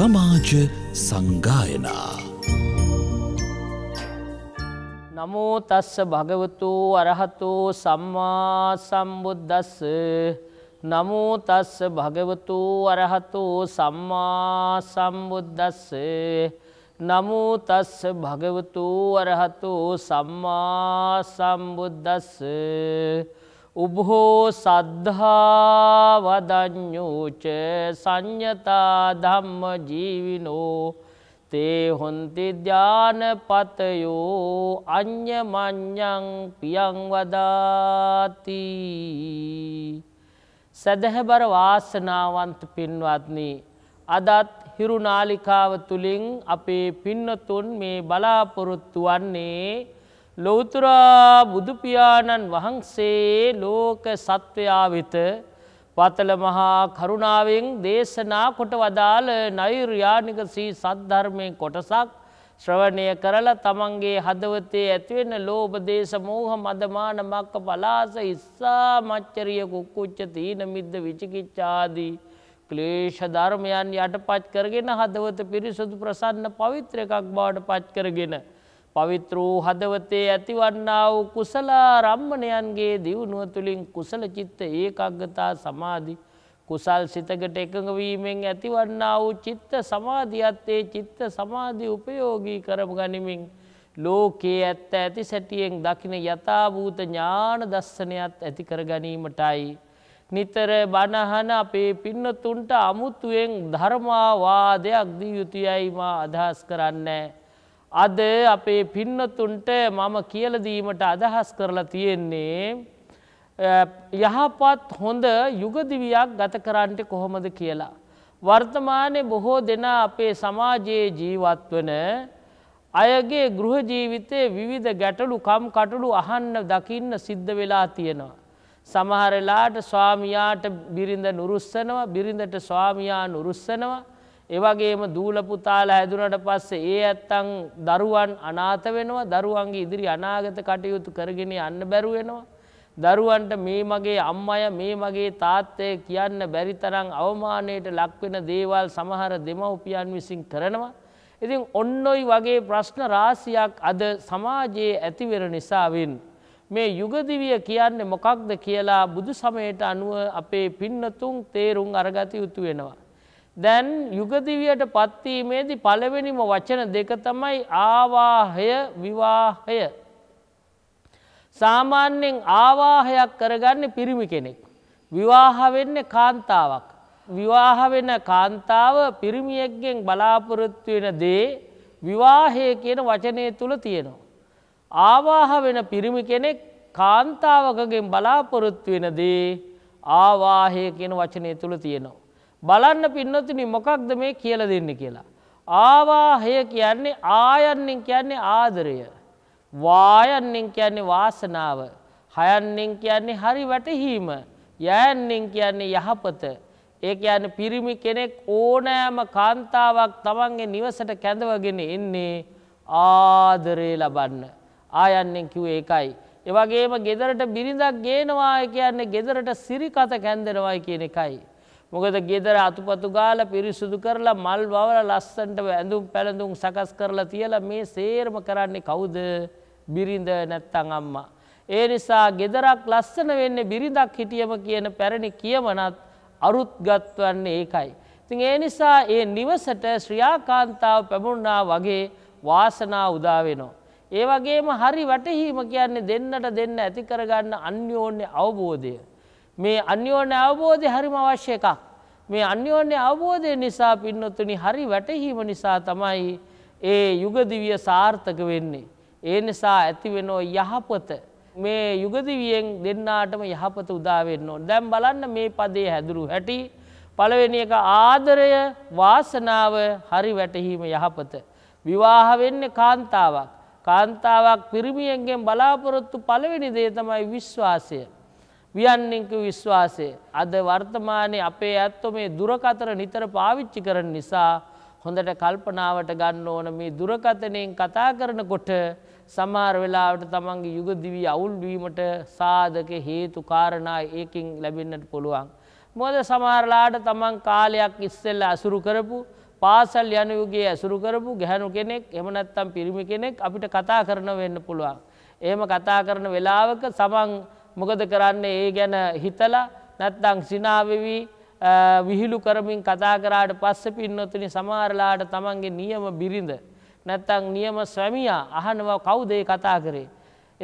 සමාජ සංගායනා නමෝ තස්ස භගවතු අරහතෝ සම්මා සම්බුද්දස්ස නමෝ තස්ස භගවතු අරහතෝ සම්මා සම්බුද්දස්ස නමෝ තස්ස භගවතු අරහතෝ සම්මා සම්බුද්දස්ස උභෝ සද්ධා වදඤ්ඤෝ ච සංයතා ධම්ම ජීවිනෝ තේ හොන්ති ඥානපතයෝ අඤ්ඤමඤ්ඤං පියං වදාති සදහබර වාසනාවන්ත පින්වත්නි අදත් හිරුනාලිකාව තුලින් අපේ පින්නතුන් මේ බලාපොරොත්තු වන්නේ ලෞතර බුදු පියාණන් වහන්සේ ලෝක සත්වයා වෙත පතල මහා කරුණාවෙන් දේශනා කොට වදාළ නෛර්යානික සී සද්ධර්මයේ කොටසක් ශ්‍රවණය කරලා තමන්ගේ හදවතේ ඇතිවෙන ලෝභ දේශ මෝහ මද මාන මක්ක පලාස ඉස්සා මච්චරිය කුක්කුච්ච තීන මිද්ද විචිකිච්ඡා ආදී ක්ලේශ ධර්මයන් යටපත් කරගෙන හදවත පිරිසුදු ප්‍රසන්න පවිත්‍ර එකක් බවට පත් කරගෙන පවිත්‍රෝ හදවතේ ඇතිවන්නා වූ කුසල රම්මණයන්ගේ දියුණුව තුළින් කුසල චිත්ත ඒකාග්‍රතා සමාධි කුසල් සිතකට එකඟ වීමෙන් ඇතිවන්නා වූ චිත්ත සමාධියත් ඒ චිත්ත සමාධි උපයෝගී කරගනිමින් ලෝකයේ ඇත්ත ඇති සැටියෙන් දකින යථාභූත ඥාන දර්ශනයත් ඇති කර ගැනීමටයි නිතර බණ අහන අපේ පින්නතුන්ට අමුතුවෙන් ධර්මාවාදයක් දිය යුතුයයි මා අදහස් කරන්නේ අද අපේ පින්නතුන්ට මම කියලා දීමට අදහස් කරලා තියෙන්නේ යහපත් හොඳ යුග දිවියක් ගත කරන්න කොහොමද කියලා. වර්තමානයේ බොහෝ දෙනා අපේ සමාජයේ ජීවත් වන අයගේ ගෘහ ජීවිතයේ විවිධ ගැටලුකම් කටළු අහන්න දකින්න සිද්ධ වෙලා තියෙනවා. සමහර වෙලාවට ස්වාමියාට බිරිඳ නුරුස්සනවා, බිරිඳට ස්වාමියා නුරුස්සනවා. එවගේම දූල පුතාලා හැදුනට පස්සේ ඒ ඇත්තන් දරුවන් අනාථ වෙනවා. දරුවන්ගේ ඉදිරි අනාගත කටයුතු කරගෙන යන්න බැරුව වෙනවා. දරුවන්ට මේ මගේ අම්මය මේ මගේ තාත්තය කියන්න බැරි තරම් අවමානයට ලක් වෙන දේවල් සමහර දෙමව්පියන් විසින් කරනවා. ඉතින් ඔන්නෝයි වගේ ප්‍රශ්න රාශියක් අද සමාජයේ ඇති වෙන නිසාවෙන් මේ යුග දිවිය කියන්නේ මොකක්ද කියලා බුදු සමයට අනුව අපේ පින්නතුන් තේරුම් අරගත යුතු වෙනවා. දැන් යුගදිවියට පත්වීමේදී පළවෙනිම වචන දෙක තමයි ආවාහය විවාහය. සාමාන්‍යයෙන් ආවාහයක් කරගන්නේ පිරිමි කෙනෙක්. විවාහ වෙන්නේ කාන්තාවක්. විවාහ වෙන කාන්තාව පිරිමියෙක්ගෙන් බලාපොරොත්තු වෙන දේ විවාහය කියන වචනේ තුල තියෙනවා. ආවාහ වෙන පිරිමි කෙනෙක් කාන්තාවකගෙන් බලාපොරොත්තු වෙන දේ ආවාහය කියන වචනේ තුල තියෙනවා. බලන්න පින්නතුනි මොකක්ද මේ කියලා දෙන්නේ කියලා. ආවාහය කියන්නේ ආයන්නෙන් කියන්නේ ආදරය. වායන්නෙන් කියන්නේ වාසනාව. හයන්නෙන් කියන්නේ හරි වැටහීම. යයන්නෙන් කියන්නේ යහපත. ඒ කියන්නේ පිරිමි කෙනෙක් ඕනෑම කාන්තාවක් තමන්ගේ නිවසට කැඳවගෙන එන්නේ ආදරය ලබන්න. ආයන්නෙන් කිව්වේ ඒකයි. ඒ වගේම ගෙදරට බිරිඳක් ගේනවා කියන්නේ ගෙදරට සිරිකත කැඳෙනවායි කියන එකයි. මොකද ගෙදර අතුපතු ගාලා පිරිසුදු කරලා මල් වවලා ලස්සනට ඇඳුම් පැළඳුම් සකස් කරලා තියලා මේ සේරම කරන්නේ කවුද? බිරිඳ නැත්තම් අම්මා. ඒ නිසා ගෙදරක් ලස්සන වෙන්නේ බිරිඳක් හිටියම කියන පැරණි කියමනත් අරුත්ගත්වන්නේ ඒකයි. ඉතින් ඒ නිසා ඒ නිවසට ශ්‍රියාකාන්තාව පැමුණා වගේ වාසනා උදා වෙනවා. ඒ වගේම හරි වැටහීම කියන්නේ දෙන්නට දෙන්න ඇති කරගන්න අන්‍යෝන්‍ය අවබෝධය. මේ අන්‍යෝන්‍ය අවබෝධය හරිම අවශ්‍ය එකක්. මේ අන්‍යෝන්‍ය අවබෝධය නිසා පින්නතුනි හරි වැටහීම නිසා තමයි ඒ යුගදිවිය සාර්ථක වෙන්නේ. ඒ නිසා ඇතිවෙනෝ යහපත මේ යුගදිවියෙන් දෙන්නාටම යහපත උදා වෙන්න ඕන. දැන් බලන්න මේ පදේ හැදුරු හැටි. පළවෙනි එක ආදරය, වාසනාව, හරි වැටහීම, යහපත. විවාහ වෙන්නේ කාන්තාවක්. කාන්තාවක් පිරිමියෙන්ගෙන් බලාපොරොත්තු පළවෙනි දේ තමයි විශ්වාසය. වියන්නික විශ්වාසය. අද වර්තමානයේ අපේ ඇත්තෝ මේ දුරකතන නිතර පාවිච්චි කරන නිසා හොඳට කල්පනාවට ගන්න ඕන. මේ දුරකතනෙන් කතා කරනකොට සමහර වෙලාවට තමන්ගේ යුග දිවිය අවුල් වීමට සාධක හේතු කාරණා ඒකෙන් ලැබෙන්නට පුළුවන්. මොකද සමහරලාට තමන් කාලයක් ඉස්සෙල්ලා අසුරු කරපු පාසල් යන යුගයේ ඇසුරු කරපු ගැහණු කෙනෙක් එහෙම නැත්නම් පිරිමි කෙනෙක් අපිට කතා කරන වෙන්න පුළුවන්. එහෙම කතා කරන වෙලාවක සමන් මොකද කරන්නේ? ඒ ගැන හිතලා නැත්නම් සිනාවෙවි විහිළු කරමින් කතා කරාට පස්සේ පින්නොතුනි සමහරලාට තමන්ගේ නියම බිරිඳ නැත්නම් නියම ස්වාමියා අහනවා කවුද ඒ කතා කරේ?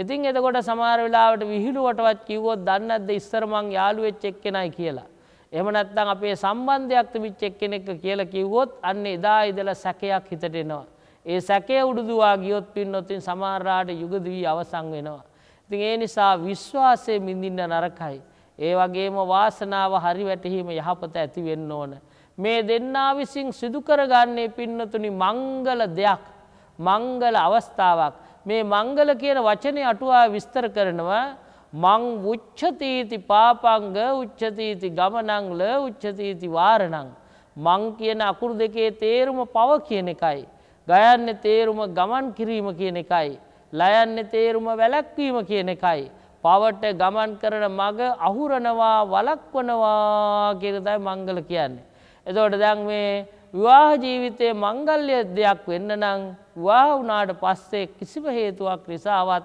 ඉතින් එතකොට සමහර වෙලාවට විහිළුවටවත් කිව්වොත් දන්නේ නැද්ද ඉස්සර මං යාළු වෙච්ච එක්කෙනයි කියලා. එහෙම නැත්නම් අපේ සම්බන්ධයක් තිබිච්ච එක්කෙනෙක් කියලා කිව්වොත් අන්න එදා ඉඳලා සැකයක් හිතට එනවා. ඒ සැකය උඩුදුවා ගියොත් පින්නොත්ින් සමහරලාට යුගදී අවසන් වෙනවා. ඉතින් ඒ නිසා විශ්වාසයේ මිඳින්න නරකයි. ඒ වගේම වාසනාව හරි වැටීම යහපත ඇති වෙන්න ඕන. මේ දෙන්නා විසින් සිදු කරගන්නේ පින්නොතුනි මංගල දෙයක්, මංගල අවස්ථාවක්. මේ මංගල කියන වචනේ අටුවා විස්තර කරනවා මං උච්චතීති පාපංග උච්චතීති ගමනං ල උච්චතීති වාරණං. මං කියන අකුරු දෙකේ තේරුම පව කියන එකයි, ගයන්නේ තේරුම ගමන් කිරීම කියන එකයි, ලයන්නේ තේරුම වැළැක්වීම කියන එකයි. පවට ගමන් කරන මඟ අහුරනවා වළක්වනවා කියන තමයි මංගල කියන්නේ. එතකොට දැන් මේ විවාහ ජීවිතයේ මංගල්‍ය දෙයක් වෙන්න නම් විවාහ වුණාට පස්සේ කිසිම හේතුවක් නිසාවත්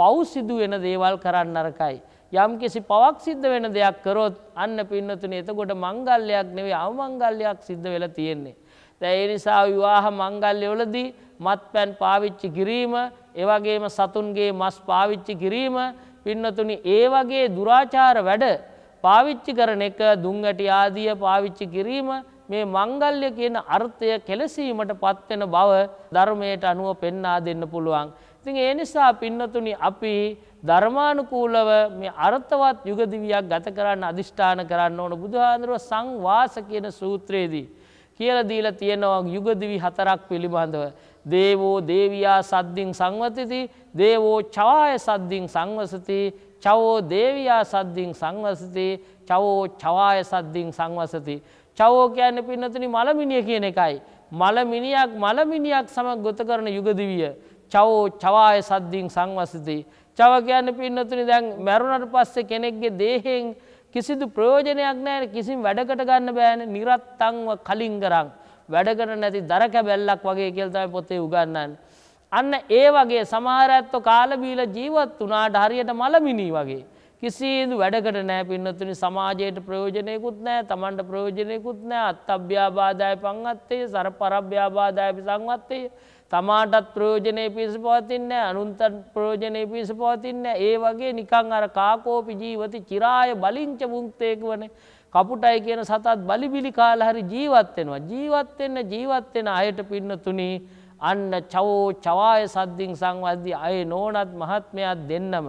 පව් සිදු වෙන දේවල් කරන්න නරකයි. යම් කිසි පවක් සිද්ධ වෙන දෙයක් කරොත් අන්න පින්නතුනේ එතකොට මංගල්‍යයක් නෙවෙයි අවමංගල්‍යයක් සිද්ධ වෙලා තියෙන්නේ. දැන් ඒ නිසා විවාහ මංගල්‍යවලදී මත්පැන් පාවිච්චි කිරීම, ඒ වගේම සතුන්ගේ මස් පාවිච්චි කිරීම පින්නතුනි ඒ වගේ දුරාචාර වැඩ පාවිච්චි කරන එක, දුම්ඇටි ආදිය පාවිච්චි කිරීම මේ මංගල්‍ය කියන අර්ථය කෙලසීමට පත්වෙන බව ධර්මයට අනුව පෙන්වා දෙන්න පුළුවන්. ඉතින් ඒ නිසා පින්නතුනි අපි ධර්මානුකූලව මේ අර්ථවත් යුගදිවියක් ගත කරන්න අධිෂ්ඨාන කරන්න ඕන. බුදුහාඳුරෝ සංවාස කියන සූත්‍රයේදී කියලා දීලා තියෙනවා යුගදිවි හතරක් පිළිබඳව. දේවෝ දේවියා සද්දින් සංවතිති, දේවෝ චවාය සද්දින් සංවසති, චවෝ දේවියා සද්දින් සංවසති, චවෝ චවාය සද්දින් සංවසති. චවෝ කියන්නේ පින්නතුනි මලමිනිය කියන එකයි. මලමිනියක් මලමිනියක් සමග ගත කරන යුගදිවිය චවෝ චවාය සද්දින් සංවසති. චව කියන්නේ පින්නතුනි දැන් මරුණට පස්සේ කෙනෙක්ගේ දේහයෙන් කිසිදු ප්‍රයෝජනයක් නැහැ, කිසිම වැඩකට ගන්න බෑනේ. නිරත්තංව කලින්ගරං, වැඩකට නැති දරකැබැල්ලක් වගේ කියලා තමයි පොතේ උගන්වන්නේ. අන්න ඒ වගේ සමහර අයත් කාල බීලා ජීවත් වුණාට හරියට මලමිනි වගේ කිසිදු වැඩකට නැහැ පින්නතුනි. සමාජයට ප්‍රයෝජනයකුත් නැහැ, Tamanට ප්‍රයෝජනයකුත් නැහැ. අත්අභ්‍යාබාධය පංගත්තේ සරපරබ්භ්‍යාබාධය පිසංවත්තේ. තමාටත් ප්‍රයෝජනේ පිස පවතින්නේ නැහැ, අනුන්ට ප්‍රයෝජනේ පිස පවතින්නේ නැහැ. ඒ වගේ නිකන් අර කාකෝපි ජීවිත චිරාය බලින්ච මුක්තේකවනේ කපුටයි කියන සතත් බලිබිලි කාලා හරි ජීවත් වෙනවා. ජීවත් වෙන අයට පින්නතුනි අන්න චවෝ චවාය සද්දින් සංවද්දී අය නෝනත් මහත්මයාත් දෙන්නම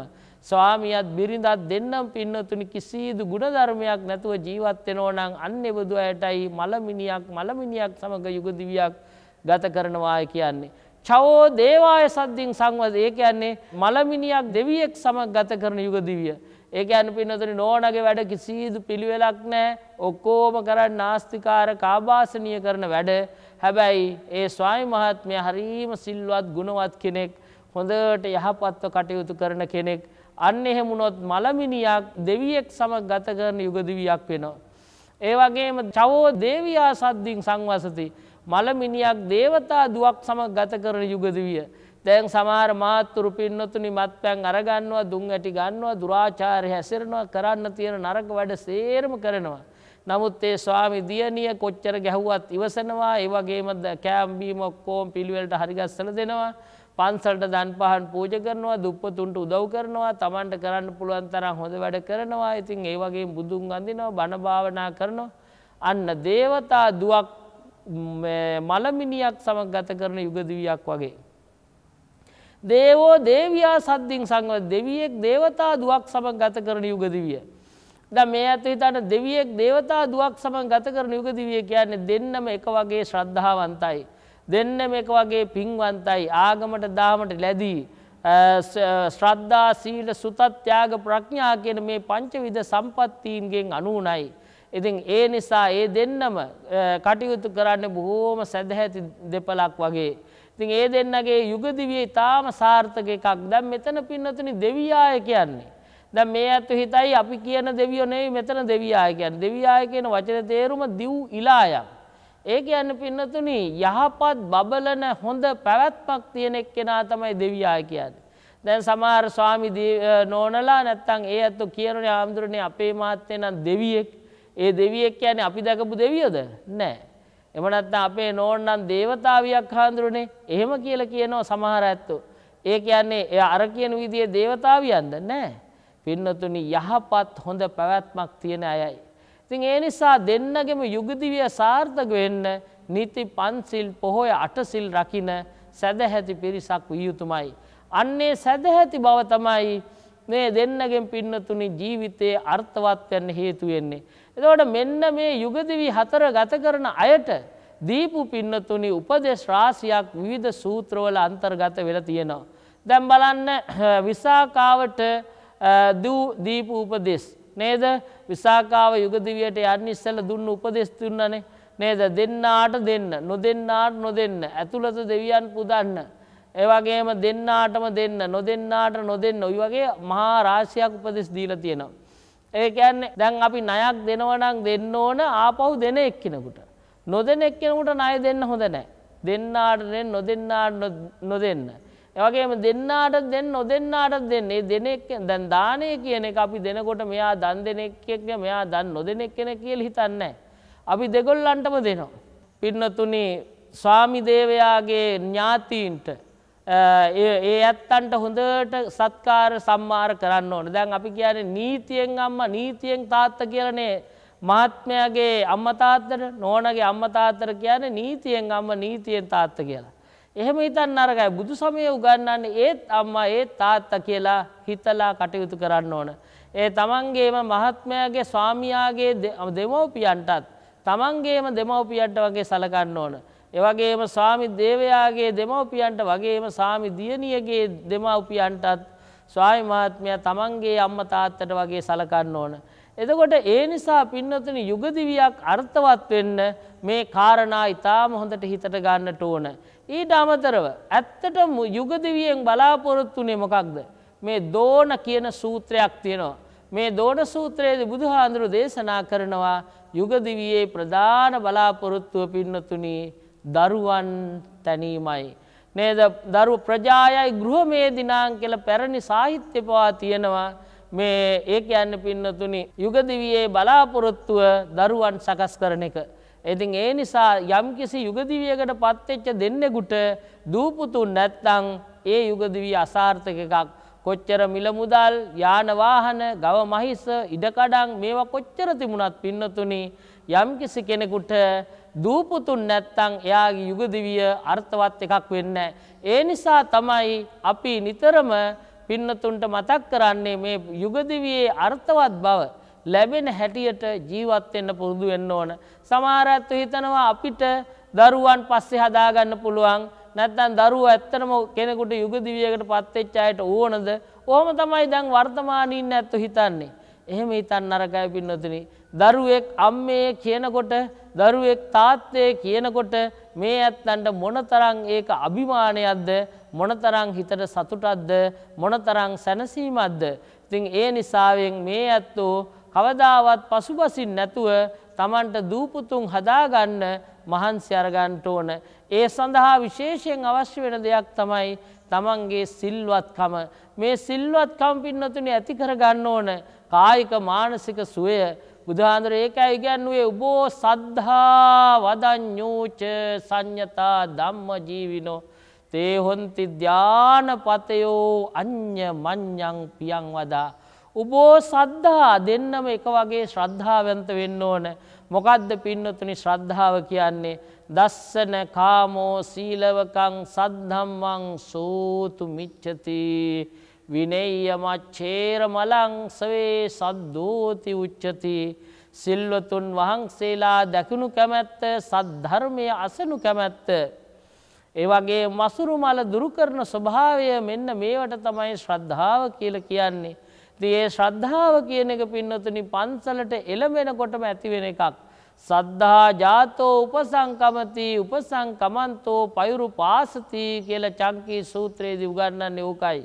ස්වාමියාත් බිරිඳත් දෙන්නම පින්නතුනි කිසිදු ගුණධර්මයක් නැතුව ජීවත් වෙනෝ නම් අන්නේ බුදු අයටයි මලමිනියක් සමග යුගදිවියක් ගත කරනවාය කියන්නේ. චවෝ දේවාය සද්දින් සංවද ඒ කියන්නේ මලමිනියක් දෙවියෙක් සමග ගත කරන යුගදිවිය. ඒ කියන්නේ පින්නතුනි නෝනගේ වැඩ කිසිදු පිළිවෙලක් නැහැ, ඔක්කොම කරන්නේ නාස්තිකාර කාබාසනීය කරන වැඩ. හැබැයි ඒ ස්වාමි මහත්මයා හරීම සිල්වත් ගුණවත් කෙනෙක්, හොඳට යහපත්ව කටයුතු කරන කෙනෙක්. අන්න එහෙම වුණොත් මලමිනියක් දෙවියෙක් සමග ගත කරන යුගදිවියක් වෙනවා. ඒ වගේම චවෝ දේවියා සද්දින් සංවසති මලමිනියක් දේවතා දුවක් සමග ගත කරන යුගදිවිය. දැන් සමහර මාතෘ පින්නතුනි මත්පැන් අරගන්නවා, දුම් ඇටි ගන්නවා, දුරාචාරය හැසිරෙනවා, කරන්න තියෙන නරක වැඩ සේරම කරනවා. නමුත් ඒ ස්වාමි දියණිය කොච්චර ගැහුවත් ඉවසනවා. ඒ වගේම කෑම් බීම ඔක්කොම පිළිවෙලට හරිගස්සලා දෙනවා. පන්සලට දන් පහන් පූජා කරනවා, දුප්පතුන්ට උදව් කරනවා, Tamanට කරන්න පුළුවන් තරම් හොඳ වැඩ කරනවා. ඉතින් ඒ වගේම බුදුන් වඳිනවා, බණ භාවනා කරනවා. අන්න දේවතා දුවක් මලමිනියක් සමග ගත කරන යුගදිවියක් වගේ. දේවෝ දේවියා සද්දින් සංවද දෙවියෙක් දේවතා දුවක් සමග ගත කරන යුගදිවිය. දැන් මේ අත හිතන දෙවියෙක් දේවතා දුවක් සමග ගත කරන යුගදිවිය කියන්නේ දෙන්නම එක වගේ ශ්‍රද්ධාවන්තයි, දෙන්නම එක වගේ පින්වන්තයි, ආගමට දාමට ලැබී ශ්‍රද්ධා සීල සුත ත්‍යාග ප්‍රඥා කියන මේ පංචවිධ සම්පත්තීන්ගෙන් 90යි. ඉතින් ඒ නිසා ඒ දෙන්නම කටයුතු කරන්නේ බොහෝම සදහැති දෙපලක් වගේ. ඉතින් ඒ දෙන්නගේ යුගදිවිය ඊටාම සාර්ථක එකක්. දැන් මෙතන පින්නතුනි දෙවියාය කියන්නේ. දැන් මේ අත හිතයි අපි කියන දෙවියෝ නෙවෙයි, මෙතන දෙවියාය කියන්නේ. දෙවියාය කියන වචනේ තේරුම දිව් ඉලායක්. ඒ කියන්නේ පින්නතුනි යහපත් බබලන හොඳ පැවැත්මක් තියෙන එක්කෙනා තමයි දෙවියා කියන්නේ. දැන් සමහර ස්වාමි නෝනලා නැත්තම් ඒ අතෝ කියනනේ ආම්දුරනේ අපේ මාත්‍යේ නම් දෙවියෙක්. ඒ දෙවියෙක් කියන්නේ අපි දැකපු දෙවියෝද? නැහැ. එම නැත්තම් අපේ නෝන නම් දේවතාවියක් ආම්දුරනේ. එහෙම කියලා කියනවා සමහර අතෝ. ඒ කියන්නේ ඒ අර කියන විදිහේ දේවතාවියන්ද? නැහැ. පින්නතුනි යහපත් හොඳ පැවැත්මක් තියෙන අයයි. ඉතින් ඒ නිසා දෙන්නගෙම යුගදිවිය සාර්ථක වෙන්න නීති පන්සිල් පොහොය අටසිල් රකින්න සදැහැති පිරිසක් විය යුතුමයි. අන්නේ සදැහැති බව තමයි මේ දෙන්නගෙන් පින්නතුනි ජීවිතේ අර්ථවත් වෙන්න හේතු වෙන්නේ. එතකොට මෙන්න මේ යුගදිවි හතර ගත කරන අයට දීපු පින්නතුනි උපදේශ රාශියක් විවිධ සූත්‍රවල අන්තර්ගත වෙලා තියෙනවා. දැන් බලන්න විසාකාවට දීපු උපදේශ නේද? විසාකාව යුගදිවියට යන්න ඉස්සෙල්ලා දුන්න උපදෙස් දුන්නනේ නේද? දෙන්නාට දෙන්න, නොදෙන්නාට නොදෙන්න, ඇතුළත දෙවියන් පුදන්න, ඒ වගේම දෙන්නාටම දෙන්න, නොදෙන්නාට නොදෙන්න, ওই වගේ මහා රාශියක් උපදෙස් දීලා තියෙනවා. ඒ කියන්නේ දැන් අපි ණයක් දෙනවා නම් දෙන්න ඕන ආපහු දෙන එක්කිනෙකුට. නොදෙන එක්කිනෙකුට ණය දෙන්න හොඳ නැහැ. දෙන්නාට දෙන්න, නොදෙන්නාට නොදෙන්න. එවගේම දෙන්නාට දෙන්න, නොදෙන්නාට දෙන්න. මේ දෙන එක දැන් දානය කියන එක අපි දෙනකොට මෙයා දන් දෙන එක්කෙනෙක් මෙයා දන් නොදෙන එක්කෙනෙක් කියලා හිතන්නේ නැහැ. අපි දෙගොල්ලන්ටම දෙනවා. පින්නතුනි ස්වාමි දේවයාගේ ඥාතීන්ට ඒ ඇත්තන්ට හොඳට සත්කාර සම්මාන කරන්න ඕනේ. දැන් අපි කියන්නේ නීතියෙන් අම්මා නීතියෙන් තාත්තා කියලානේ. මහත්මයාගේ අම්මා තාත්තට, නෝනාගේ අම්මා තාත්තට කියන්නේ නීතියෙන් අම්මා නීතියෙන් තාත්තා කියලා. එහෙම හිතන්න අරගයි බුදු සමයේ උගන්වන්නේ ඒත් අම්මා ඒත් තාත්තා කියලා හිතලා කටයුතු කරන්න ඕන. ඒ තමන්ගේම මහත්මයාගේ ස්වාමියාගේ දෙමව්පියන්ටත් තමන්ගේම දෙමව්පියන්ට වගේ සැලකන්න ඕන. ඒ වගේම ස්වාමි දේවයාගේ දෙමව්පියන්ට වගේම ස්වාමි දියණියගේ දෙමව්පියන්ටත් ස්වාමි මහත්මයා තමන්ගේ අම්මා තාත්තට වගේ සැලකන්න ඕන. එතකොට ඒ නිසා පින්නතුනි යුගදිවියක් අර්ථවත් වෙන්න මේ කාරණා ඊටාම හොඳට හිතට ගන්නට ඕන. ඊට අමතරව ඇත්තටම යුගදිවියෙන් බලාපොරොත්තුනේ මොකක්ද? මේ දෝන කියන සූත්‍රයක් තියෙනවා. මේ දෝන සූත්‍රයේදී බුදුහාඳුරෝ දේශනා කරනවා යුගදිවියේ ප්‍රධාන බලාපොරොත්තුව පින්නතුනි දරුවන් තැනීමයි නේද? දරු ප්‍රජායයි ගෘහමේ දිනාං කියලා පැරණි සාහිත්‍ය පවා තියෙනවා. මේ ඒ කියන්නේ පින්නතුනි යුගදිවියේ බලාපොරොත්තුව දරුවන් සකස් කරන එක. ඉතින් ඒ නිසා යම්කිසි යුගදිවියකට පත්වෙච්ච දෙන්නෙකුට දූපුතුන් නැත්නම් ඒ යුගදිවිය අසාර්ථක එකක්. කොච්චර මිල මුදල්, යාන වාහන, ගව මහිස, ඉඩකඩම් මේවා කොච්චර තිබුණත් පින්නතුනි යම්කිසි කෙනෙකුට දූපුතුන් නැත්නම් එයාගේ යුගදිවිය අර්ථවත් එකක් වෙන්නේ නැහැ. ඒ නිසා තමයි අපි නිතරම පින්නතුන්ට මතක් කරන්නේ මේ යුගදිවියේ අර්ථවත් බව ලැබෙන හැටියට ජීවත් වෙන්න පුරුදු වෙන්න ඕන. සමහර අය හිතනවා අපිට දරුවන් පස්සේ හදාගන්න පුළුවන් නැත්නම් දරුවෝ ඇත්තටම කෙනෙකුට යුගදිවියකට පත් වෙච්ච අයට ඕනද? ඕම තමයි දැන් වර්තමානයේ ඉන්න ඇත්තෝ හිතන්නේ. එහෙම හිතන්න අරගයි පින්නතුනි. දරුවෙක් අම්මේ කියනකොට, දරුවෙක් තාත්තේ කියනකොට මේ ඇත්තන්ට මොනතරම් ඒක අභිමානයක්ද, මොනතරම් හිතට සතුටක්ද, මොනතරම් සැනසීමක්ද. ඉතින් ඒ නිසාවෙන් මේ ඇත්තෝ කවදාවත් පසුබසින් නැතුව තමන්ට දූපුතුන් හදාගන්න මහන්සි අරගන්න ඕන. ඒ සඳහා විශේෂයෙන් අවශ්‍ය වෙන දෙයක් තමයි තමන්ගේ සිල්වත්කම. මේ සිල්වත්කම පින්නතුනේ ඇති කරගන්න ඕන. කායික මානසික සුවය. බුදුහාඳුර ඒකයි කියන්නේ උබෝ සද්ධා වදඤ්ඤෝච සංඤතා ධම්ම ජීවිනෝ තේ හොන්ති ධානපතයෝ අඤ්ඤ මඤ්ඤං පියං වදා. උබෝ සද්ධා දෙන්නම එක වගේ ශ්‍රද්ධාවන්ත වෙන්න ඕන. මොකද්ද පින්නතුනි ශ්‍රද්ධාව කියන්නේ? දස්සන කාමෝ සීලවකං සද්ධම්මං සෝතු මිච්ඡති විනේය මච්ඡේර මලං සවේ සද්දෝති උච්චති. සිල්වතුන් වහන්සේලා දකිනු කැමැත්ත, සද්ධර්මය අසනු කැමැත්ත, ඒ වගේ මසුරු මල දුරු කරන ස්වභාවය, මෙන්න මේවට තමයි ශ්‍රද්ධාව කියලා කියන්නේ. ඒ ශ්‍රද්ධාව කියන එක පින්නතුනි පන්සලට එළඹෙනකොටම ඇති වෙන එකක්. සද්ධා ජාතෝ උපසංකමති උපසංකමන්තෝ පෛරුපාසති කියලා චංකී සූත්‍රයේදී උගන්වන්නේ ඕකයි.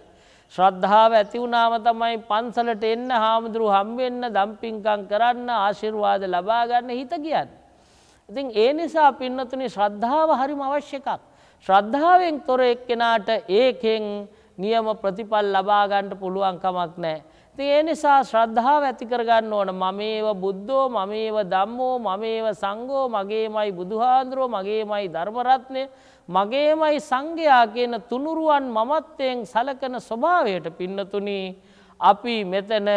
ශ්‍රද්ධාව ඇති වුණාම තමයි පන්සලට එන්න, හාමුදුරු හම්බෙන්න, දම්පින්කම් කරන්න, ආශිර්වාද ලබා ගන්න හිත කියන්නේ. ඉතින් ඒ නිසා පින්නතුනි ශ්‍රද්ධාව හරිම අවශ්‍ය එකක්. ශ්‍රද්ධාවෙන් තොර එක්කෙනාට ඒකෙන් නියම ප්‍රතිඵල ලබා ගන්න පුළුවන් කමක් නැහැ. ඉතින් ඒ නිසා ශ්‍රද්ධාව ඇති කර ගන්න ඕන. මමේව බුද්ධෝ මමේව ධම්මෝ මමේව සංඝෝ මගේමයි බුදුහාඳුරෝ මගේමයි ධර්ම රත්නය මගේමයි සංඝයා කියන තුනුරුවන් මමත්වයෙන් සලකන ස්වභාවයට පින්නතුනි අපි මෙතන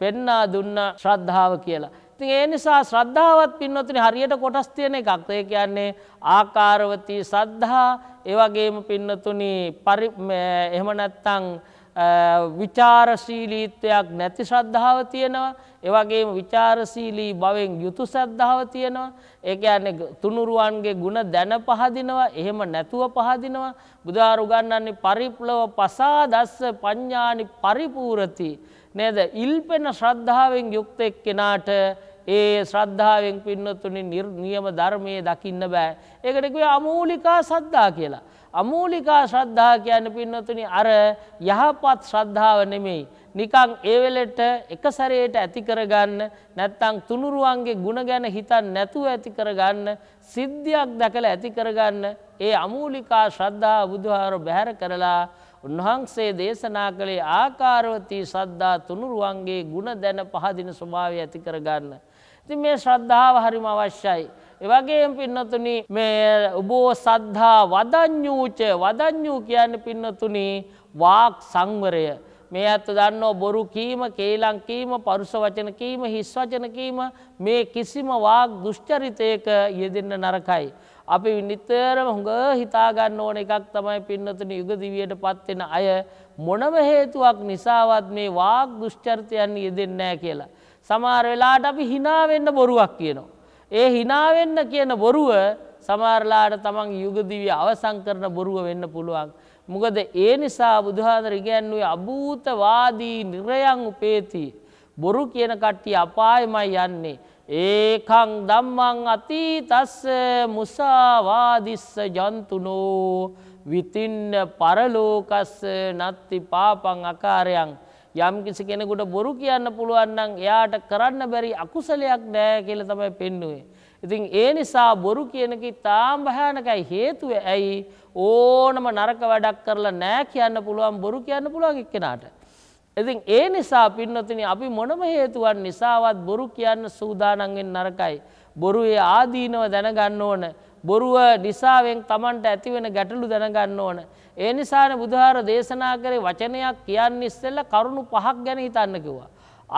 පෙන්නා දුන්න ශ්‍රද්ධාව කියලා. ඉතින් ඒ නිසා ශ්‍රද්ධාවත් පින්නතුනි හරියට කොටස් තියෙන එකක්. ඒ කියන්නේ ආකාරවතී සද්ධා, ඒ වගේම පින්නතුනි එහෙම නැත්නම් විචාරශීලීත්වයක් නැති ශ්‍රද්ධාව තියෙනවා. ඒ වගේම විචාරශීලී භවෙන් යුතු ශ්‍රද්ධාව තියෙනවා. ඒ කියන්නේ තුනුරුවන්ගේ ಗುಣ දැන පහදිනවා, එහෙම නැතුව පහදිනවා. බුදුආර උගන්වන්නේ පරිප්ලව පසාදස්ස පඤ්ඤානි පරිපූර්ති නේද? ඉල්පෙන ශ්‍රද්ධාවෙන් යුක්ත එක්කෙනාට ඒ ශ්‍රද්ධාවෙන් පින්නතුනි නියම ධර්මයේ දකින්න බෑ. ඒකට කියවේ අමූලිකා සද්ධා කියලා. අමූලිකා ශ්‍රද්ධා කියන්නේ පින්නතුනි අර යහපත් ශ්‍රද්ධාව නෙමෙයි. නිකන් ඒ වෙලෙට එක සැරේට ඇති කරගන්න, නැත්නම් තුනුරුවන්ගේ ಗುಣ ගැන හිතන්නේ නැතුව ඇති කරගන්න, සිද්ධියක් දැකලා ඇති කරගන්න ඒ අමූලිකා ශ්‍රද්ධාව බුදුහාරෝ බැහැර කරලා උන්වහන්සේ දේශනා කළේ ආකාරවතී සද්ධා තුනුරුවන්ගේ ಗುಣ දැන පහදින ස්වභාවය ඇති කරගන්න. ඉතින් මේ ශ්‍රද්ධාව හරිම අවශ්‍යයි. ඒ වගේම පින්නතුනි මේ උබෝ සද්ධා වදඤ්ඤූච, වදඤ්ඤූ කියන්නේ පින්නතුනි වාක් සංවරය. මේ අත දන්නෝ බොරු කීම, කේලම් කීම, පරුස වචන කීම, හිස් වචන කීම, මේ කිසිම වාග් දුෂ්චරිතයක යෙදෙන්න නරකයි. අපි නිතරම හොඟ හිතා ගන්න ඕන එකක් තමයි පින්නතුනි යුග දිවියටපත් වෙන අය මොනම හේතුවක් නිසාවත් මේ වාග් දුෂ්චරිතයන් යෙදෙන්නේ නැහැ කියලා. සමහර වෙලාවට අපි hina වෙන්න බොරුවක් කියනවා. ඒ hina වෙන්න කියන බොරුව සමහරලාට තමන් යුග දිවිය අවසන් කරන බොරුව වෙන්න පුළුවන්. මොකද ඒ නිසා බුදුහාඳුර ඉගැන්වුවේ අභූතවාදී නිර්යං උපේති. බොරු කියන කට්ටිය අපායමයි යන්නේ. ඒකං ධම්මං අතීතස්ස මුසාවාදිස්ස ජන්තුනෝ විතින්න පරලෝකස්ස නත්ති පාපං අකාරයන්. යම් කිසි කෙනෙකුට බොරු කියන්න පුළුවන් නම් එයාට කරන්න බැරි අකුසලයක් නැහැ කියලා තමයි පෙන්වුවේ. ඉතින් ඒ නිසා බොරු කියන කී තාම භයානකයි. හේතුව ඇයි? ඕනම නරක වැඩක් කරලා නැහැ කියන්න පුළුවන්, බොරු කියන්න පුළුවන් එක්කෙනාට. ඉතින් ඒ නිසා පින්නතුනි අපි මොනම හේතුවක් නිසාවත් බොරු කියන්න සූදානම් වෙන්න නරකයි. බොරුවේ ආදීනව දැනගන්න ඕන. බොරුව නිසාවෙන් Tamanට ඇති වෙන ගැටලු දැනගන්න ඕන. ඒ නිසානේ බුදුහාර දේශනා කරේ වචනයක් කියන්නේ ඉස්සෙල්ලා කරුණු පහක් ගැන හිතන්න කිව්වා.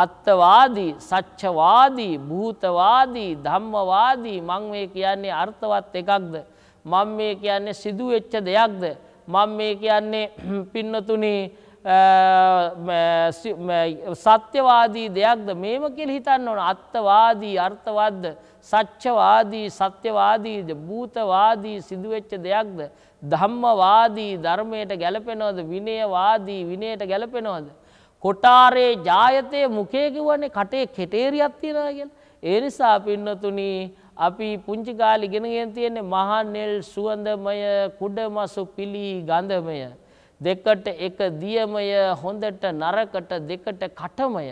අත්වාදී, සත්‍යවාදී, භූතවාදී, ධම්මවාදී. මම මේ කියන්නේ අර්ථවත් එකක්ද? මම මේ කියන්නේ සිදු වෙච්ච දෙයක්ද? මම මේ කියන්නේ පින්නතුනි සත්‍යවාදී දෙයක්ද? මේම කියලා හිතන්න ඕන. අත්වාදී අර්ථවත්ද, සත්‍යවාදී සත්‍යවාදීද, භූතවාදී සිදු වෙච්ච දෙයක්ද, ධම්මවාදී ධර්මයට ගැලපෙනවද, විනයවාදී විනයට ගැලපෙනවද? කොටාරේ ජායතේ මුඛේ කියවන්නේ කටේ කෙටේරියක් තියනවා කියලා. ඒ නිසා පින්නතුනි අපි පුංචි කාලේ ඉගෙනගෙන තියෙන්නේ මහනෙල් සුවඳමය, කුඩමසු පිලි ගඳමය, දෙකට එක දියමය, හොඳට නරකට දෙකට කටමය.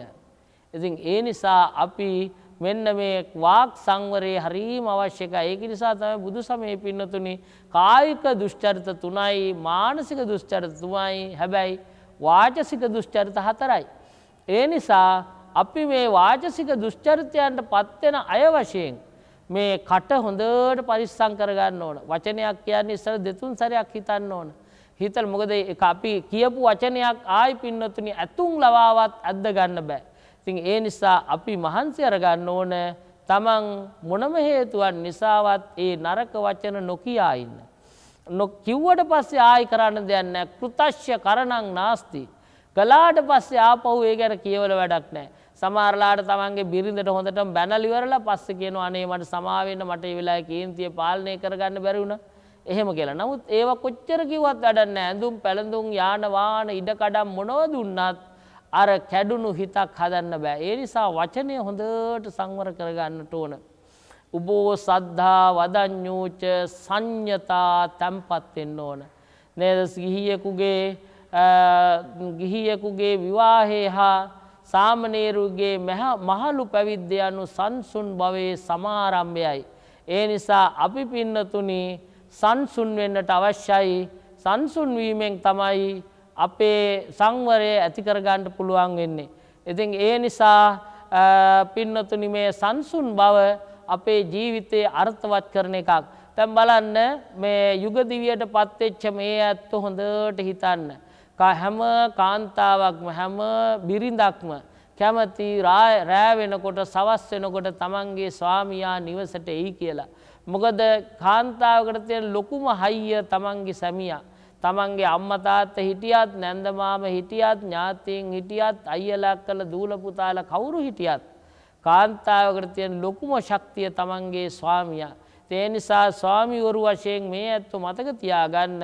ඉතින් ඒ නිසා අපි මෙන්න මේ වාක් සංවරයේ හරීම අවශ්‍යකයි. ඒක නිසා තමයි බුදු සමයේ පින්නතුනි කායික දුෂ්චරිත 3යි, මානසික දුෂ්චරිත 3යි, හැබැයි වාචසික දුෂ්චරිත 4යි. ඒ නිසා අපි මේ වාචසික දුෂ්චරිතයන්ට පත් වෙන අය වශයෙන් මේ කට හොඳට පරිස්සම් කරගන්න ඕන. වචනයක් කියන්නේ ඉස්සර දෙතුන් සැරයක් හිතන්න ඕන. හිතල මොකද අපි කියපු වචනයක් ආයි පින්නතුනි ඇතුන් ලවාවත් අද්ද ගන්න බෑ. ඉතින් ඒ නිසා අපි මහන්සි අරගන්න ඕන. තමන් මොනම හේතුවක් නිසාවත් ඒ නරක වචන නොකියා ඉන්න. නොකිව්වට පස්සේ ආයි කරන්න දෙයක් නැහැ. කෘතස්ය කරණං නාස්ති. කළාට පස්සේ ආපහු ඒ ගැන කියවල වැඩක් නැහැ. සමහරලාට තමන්ගේ බිරිඳට හොඳටම බැනලා ඉවරලා පස්සේ කියනවා අනේ මට සමාව වෙන්න, මට ඒ වෙලාවේ කේන්තිය පාලනය කරගන්න බැරි වුණා. එහෙම කියලා. නමුත් ඒව කොච්චර කිව්වත් වැඩක් නැහැ. ඇඳුම් පැළඳුම් යාන වාහන ඉඩ කඩම් මොනව දුන්නත් අර කැඩුණු හිතක් හදන්න බෑ. ඒ නිසා වචනය හොඳට සංවර කරගන්නට ඕන. උබෝ සද්ධා වදඤ්ඤූච සංඤතා තම්පත් වෙන්න ඕන. නේද? ගිහියෙකුගේ විවාහේ හා සාමණේරුගේ මහලු පැවිද්ද යනු සංසුන් භවයේ සමාරම්භයයි. ए निसा अपिपिन्नतुनि सन्सुन वेन्नट अवश्यई सन्सुन वीमें तमई अपे संवरे अति करगंट පුළුවන් වෙන්නේ. ඉතින් ඒ නිසා පින්නතුනි මේ සන්සුන් බව අපේ ජීවිතේ අර්ථවත් කරන එකක්. දැන් බලන්න මේ යුග දිවියටපත් වෙච්ච මේ ඇත්ත හොඳට හිතන්න. හැම කාන්තාවක්ම හැම බිරිඳක්ම කැමති රෑ වෙනකොට සවස් වෙනකොට තමන්ගේ ස්වාමියා නිවසට එයි කියලා. මොකද කාන්තාවකට තියෙන ලොකුම හයිය තමන්ගේ සැමියා. තමන්ගේ අම්මා තාත්තා හිටියත් නැන්ද මාමා හිටියත් ඥාතීන් හිටියත් අයියලා කළ දූල පුතාලා කවුරු හිටියත් කාන්තාවකට තියෙන ලොකුම ශක්තිය තමන්ගේ ස්වාමියා. ඒ නිසා ස්වාමිවරු වශයෙන් මේ ඇත්ත මතක තියාගන්න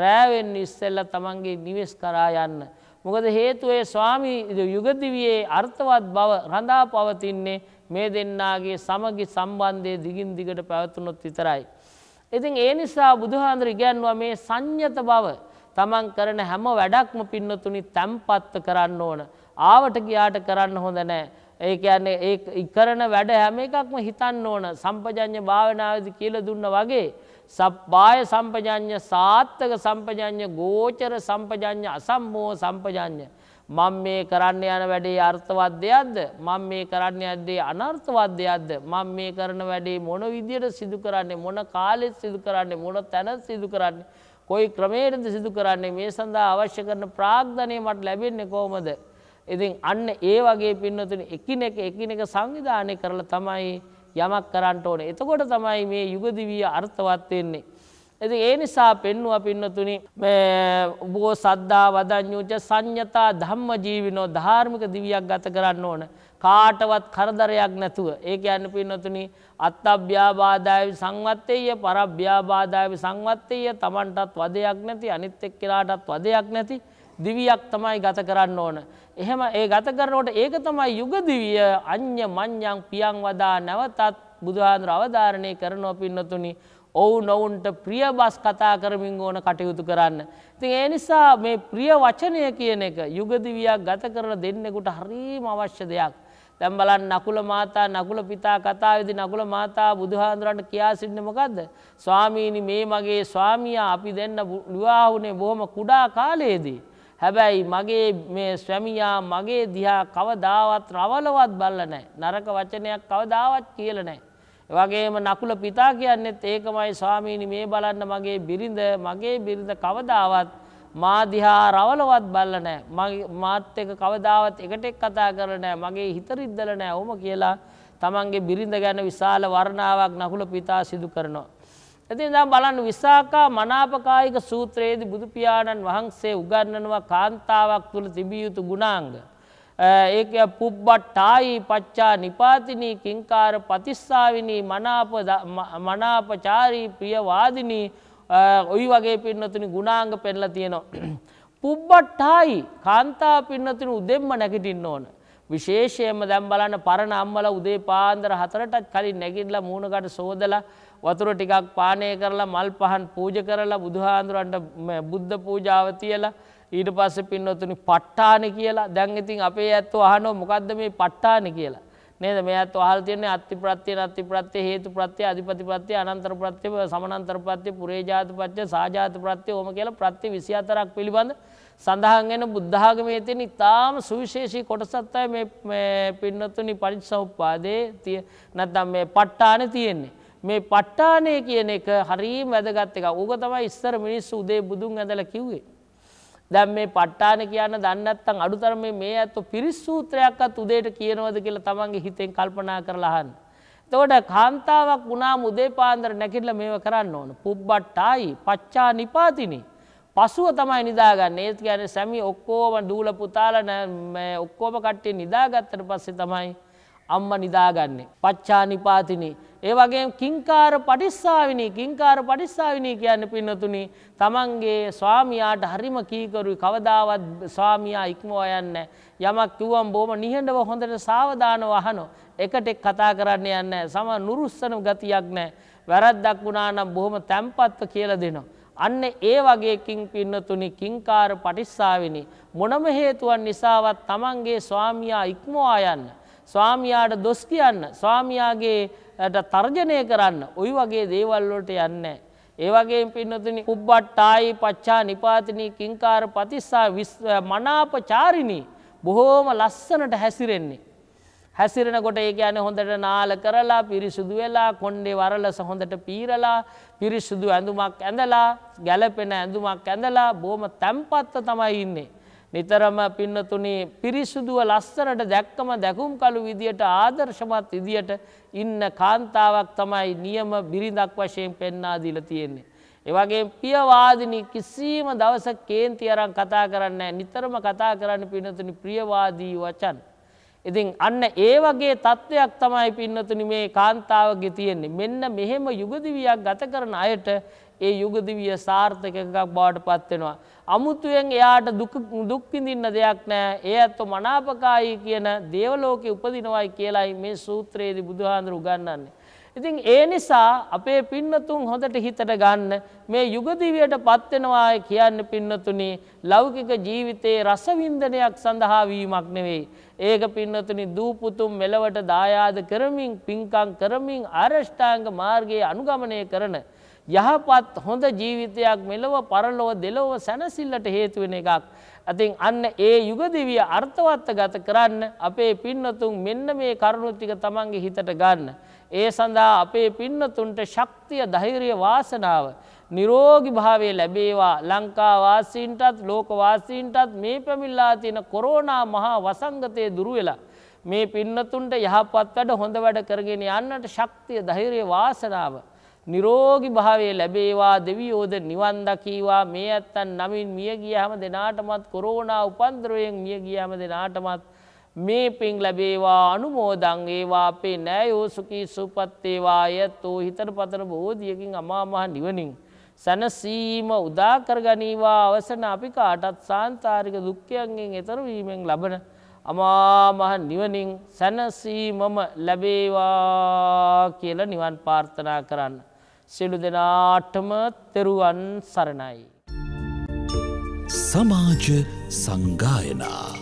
රෑ වෙන්න ඉස්සෙල්ලා තමන්ගේ නිවෙස් කරා යන්න. මොකද හේතුව ඒ ස්වාමි යුගදිවියේ අර්ථවත් බව රඳා පවතින්නේ මේ දෙන්නාගේ සමගි සම්බන්ධයේ දිගින් දිගට පැවතුනොත් විතරයි. ඉතින් ඒ නිසා බුදුහාඳුර ඉගැන්වුවා මේ සංයත බව තමන් කරන හැම වැඩක්ම පින්නතුනි තැම්පත් කරන්න ඕන. ආවට ගියාට කරන්න හොඳ නැහැ. ඒ කියන්නේ ඒ කරන වැඩ හැම එකක්ම හිතන්න ඕන. සම්පජඤ්ඤ භාවනාවේදී කියලා දුන්නා වගේ සබ්බාය සම්පජඤ්ඤ සාත්තක සම්පජඤ්ඤ ගෝචර සම්පජඤ්ඤ අසම්මෝ සම්පජඤ්ඤ මම මේ කරන්න යන වැඩේ අර්ථවත් දෙයක්ද මම මේ කරන්න යන දේ අනර්ථවත් දෙයක්ද මම මේ කරන වැඩේ මොන විදියට සිදු කරන්නේ මොන කාලෙත් සිදු කරන්නේ මොන තැන සිදු කරන්නේ કોઈ ක්‍රමයකින්ද සිදු කරන්නේ මේ සඳහා අවශ්‍ය කරන ප්‍රාග්ධනය මට ලැබෙන්නේ කොහොමද. ඉතින් අන්න ඒ වගේ පින්නතුනි එකිනෙක සංවිධානය කරලා තමයි යමක් කරන්න ඕනේ. එතකොට තමයි මේ යුග දිවිය අර්ථවත් වෙන්නේ. इति एनिसा पेन्नु अपिन्नतुनि मे वो सद्दा वदन्युच संयता धम्म जीविनो धार्मिक दिव्यक गत करन्न ඕන. කාටවත් කරදරයක් නැතුව ඒ කියන්නේ පින්නතුනි අත්අභ්‍යාබාධාය සංවත්තේය පරබ්‍යාබාධාය සංවත්තේය තමන්ටත් වදයක් නැති අනිත් එක්කලාටත් වදයක් නැති දිවියක් තමයි ගත කරන්න ඕන. එහෙම ඒ ගත කරනකොට ඒක තමයි යුග දිවිය අඤ්ඤ මඤ්ඤං පියං වදා නැවතත් බුදුහාඳුර අවධාරණය කරනවා පින්නතුනි. ඔවුන් ඔවුන්ට ප්‍රිය බස් කතා කරමින් ඕන කටයුතු කරන්න. ඉතින් ඒ නිසා මේ ප්‍රිය වචනය කියන එක යුග දිවියක් ගත කරන දෙන්නෙකුට හරිම අවශ්‍ය දෙයක්. දැන් බලන්න නකුල මාතා නකුල පිතා කතාවේදී නකුල මාතා බුදුහාඳුරන්ට කියා සිටින්නේ මොකද්ද? ස්වාමීනි මේ මගේ ස්වාමියා අපි දෙන්න විවාහ වුණේ බොහොම කුඩා කාලයේදී. හැබැයි මගේ මේ ස්වාමියා මගේ දිහා කවදාවත් රවලවත් බලලා නැහැ. නරක වචනයක් කවදාවත් කියලා නැහැ. වගේම නකුල පිතා කියන්නේත් ඒකමයි ස්වාමීනි මේ බලන්න මගේ බිරිඳ කවදාවත් මා දිහා රවලවත් බල්ල නැහැ. මාත් එක්ක කවදාවත් එකට එක් කතා කරලා නැහැ. මගේ හිත රිද්දල නැහැ. ඔහොම කියලා තමන්ගේ බිරිඳ ගැන විශාල වර්ණාවක් නකුල පිතා සිදු කරනවා. ඉතින් දැන් බලන්න විසාකා මනාපකායික සූත්‍රයේදී බුදු පියාණන් වහන්සේ උගන්වනවා කාන්තාවක් තුළ තිබිය යුතු ගුණාංග. ඒක පුබ්බට්ටායි පච්චා නිපාතිනී කිංකාර ප්‍රතිස්සාවිනී මනාපචාරී ප්‍රියවාදිනී ඔයි වගේ පින්නතුනි ගුණාංග පෙන්නලා තියෙනවා. පුබ්බට්ටායි කාන්තා පින්නතුනි උදෙම්ම නැගිටින්න ඕන. විශේෂයෙන්ම දැන් බලන්න පරණ අම්මලා උදේ පාන්දර 4ටත් කලින් නැගිටලා මූණකට සෝදලා වතුර ටිකක් පානය කරලා මල් පහන් පූජා කරලා බුදුහාඳුරන්ට බුද්ධ පූජාව තියලා ඊට පස්සේ පින්නතුනි පට්ටාන කියලා. දැන් ඉතින් අපේ ඇත්තෝ අහනවා මොකද්ද මේ පට්ටාන කියලා නේද? මේ ඇත්තෝ අහලා තියන්නේ අත්ති ප්‍රත්‍ය නැත්ති ප්‍රත්‍ය හේතු ප්‍රත්‍ය අධිපති ප්‍රත්‍ය අනන්තර ප්‍රත්‍ය සමානන්තර ප්‍රත්‍ය පුරේජාත පත්‍ය සාජාත ප්‍රත්‍ය ඕම කියලා ප්‍රත්‍ය 24ක් පිළිබඳ සඳහන් වෙන බුද්ධ ආගමේ තියෙන ඉතාම සුවිශේෂී කොටසක් තමයි මේ පින්නතුනි පරිසම්පාදේ නැත්නම් මේ පට්ටාන තියෙන්නේ. මේ පට්ටානේ කියන එක හරියම වැදගත් එකක්. ඕක තමයි ඉස්සර මිනිස්සු උදේ බුදුන් ඇඳලා කිව්වේ. දැන් මේ පට්ටාන කියන්න දන්නේ නැත්නම් අඩුතරමේ මේ ඇත්තෝ පිරිස් සූත්‍රයක්වත් උදේට කියනවද කියලා තමන්ගේ හිතෙන් කල්පනා කරලා අහන්න. එතකොට කාන්තාවක් වුණාම උදේ පාන්දර නැගිටලා මේව කරන්න ඕන. පුබ්බට්ටායි පච්චා නිපාතිනී. පසුව තමයි නිදාගන්නේ. ඒ කියන්නේ සැමිය ඔක්කොම දූල පුතාලා මේ ඔක්කොම කට්ටිය නිදාගත්තට පස්සේ තමයි අම්මා නිදාගන්නේ. පච්චා නිපාතිනී. ඒ වගේම කිංකාර පටිස්සාවිනී කියන්නේ පින්නතුනි තමන්ගේ ස්වාමියාට හරිම කීකරුයි. කවදාවත් ස්වාමියා ඉක්මවා යන්නේ නැහැ. යමක් කිව්වම බොහොම නිහඬව හොඳට සාවධානව අහනවා. එකට එක් කතා කරන්න යන්නේ නැහැ. සම නුරුස්සන ගතියක් නැහැ. වැරද්දක් වුණා නම් බොහොම තැම්පත්ව කියලා දෙනවා. අන්න ඒ වගේකින් පින්නතුනි කිංකාර පටිස්සාවිනී මොනම හේතුවක් නිසාවත් තමන්ගේ ස්වාමියා ඉක්මවා යන්න ස්වාමියාට දොස් කියන්න ස්වාමියාගේ තර්ජනය කරන්න ওই වගේ දේවල් වලට යන්නේ ඒ වගේම පින්නතුනි කුබ්බට්ටායි පච්චා නිපාතිනී කිංකාර පතිස්සා මනාපචාරිනී බොහෝම ලස්සනට හැසිරෙන්නේ හැසිරෙනකොට ඒ කියන්නේ හොඳට නාල කරලා පිරිසුදු වෙලා කොණ්ඩේ වරලස හොඳට පීරලා පිරිසුදු ඇඳුමක් ඇඳලා ගැලපෙන ඇඳුමක් ඇඳලා බොහොම තැම්පත්ව තමයි ඉන්නේ නිතරම පින්නතුනි පිරිසුදුව ලස්සනට දැක්කම දැකුම් කළු විදියට ආදර්ශමත් විදියට ඉන්න කාන්තාවක් තමයි නියම බිරිඳක් වශයෙන් පෙන්වා දීලා තියෙන්නේ. ඒ වගේම ප්‍රියවාදිනී කිසිම දවසක කේන්ති අරන් කතා කරන්නේ නැහැ. නිතරම කතා කරන්නේ පින්නතුනි ප්‍රියවාදී වචන. ඉතින් අන්න ඒ වගේ තත්වයක් තමයි පින්නතුනි මේ කාන්තාවගේ තියෙන්නේ. මෙන්න මෙහෙම යුගදිවියක් ගත කරන අයට ඒ යුගදිවිය සාර්ථක එකක් බවට පත් වෙනවා. අමුතුවෙන් එයාට දුක් විඳින්න දෙයක් නැහැ. ඒ අත්ව මනාපකායි කියන දේවලෝකේ උපදිනවයි කියලායි මේ සූත්‍රයේදී බුදුහාඳුර උගන්වන්නේ. ඉතින් ඒ නිසා අපේ පින්නතුන් හොඳට හිතට ගන්න මේ යුග දිවියටපත් වෙනවා කියන්නේ පින්නතුනි ලෞකික ජීවිතයේ රස වින්දනයක් සඳහා වීමක් නෙවෙයි. ඒක පින්නතුනි දූපුතුම් මෙලවට දායාද කරමින් පින්කම් කරමින් ආරෂ්ඨාංග මාර්ගයේ අනුගමනය කරන යහපත් හොඳ ජීවිතයක් මෙලව පරලොව දෙලොව සැනසෙල්ලට හේතු වෙන එකක්. ඉතින් අන්න ඒ යුග දිවිය අර්ථවත්ව ගත කරන්න අපේ පින්නතුන් මෙන්න මේ කරුණු ටික තමන්ගේ හිතට ගන්න. ඒ සඳහා අපේ පින්නතුන්ට ශක්තිය, ධෛර්යය, වාසනාව, නිරෝගී භාවය ලැබේවා. ලංකා වාසීන්ටත් ලෝක වාසීන්ටත් මේ පැමිණලා තියෙන කොරෝනා මහා වසංගතය දුරු වෙලා මේ පින්නතුන්ට යහපත් වැඩ හොඳ වැඩ කරගෙන යන්නට ශක්තිය, ධෛර්යය, වාසනාව නිරෝගී භාවයේ ලැබේවා දෙවියෝද නිවන් දකීවා මේ ඇත්තන් නමින් මිය ගිය හැම දෙනාටමත් කොරෝනා උපද්‍රවයෙන් මිය ගිය හැම දෙනාටමත් මේ පින් ලැබේවා අනුමෝදන් වේවා අපේ නෑයෝ සුඛී සුවපත් වේවා යතෝ හිතපතර බෝධියකින් අමා මහ නිවනින් සනසීම උදා කරගනීවා අවසන අපි කාටත් සාන්තාරික දුක්ඛයන්ගෙන් එතර වීමෙන් ලබන අමා මහ නිවනින් සනසීමම ලැබේවා කියලා නිවන් ප්‍රාර්ථනා කරන්න සියලු දෙනාටම තෙරුවන් සරණයි. සමාජ සංගායනා.